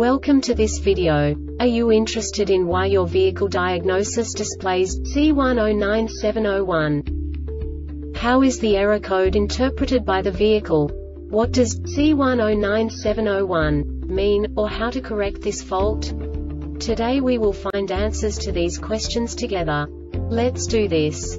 Welcome to this video. Are you interested in why your vehicle diagnosis displays C109701? How is the error code interpreted by the vehicle? What does C109701 mean, or how to correct this fault? Today we will find answers to these questions together. Let's do this.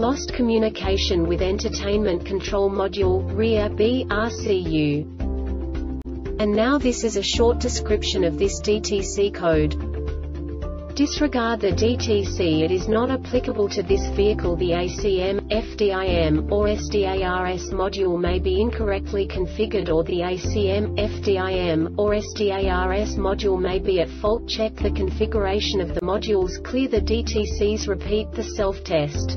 lost communication with entertainment control module, rear BRCU. And now this is a short description of this DTC code. Disregard the DTC, it is not applicable to this vehicle. The ACM, FDIM, or SDARS module may be incorrectly configured, or the ACM, FDIM, or SDARS module may be at fault. Check the configuration of the modules. Clear the DTCs. Repeat the self-test.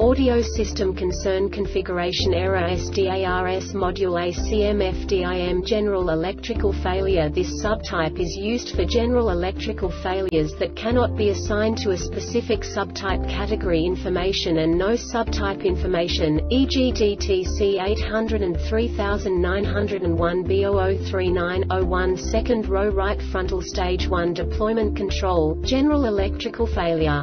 audio system concern, configuration error, SDARS module, ACM, FDIM, general electrical failure. This subtype is used for general electrical failures that cannot be assigned to a specific subtype category information and no subtype information, e.g. DTC 803901, B0039-01, second row right frontal, stage 1 deployment control, general electrical failure.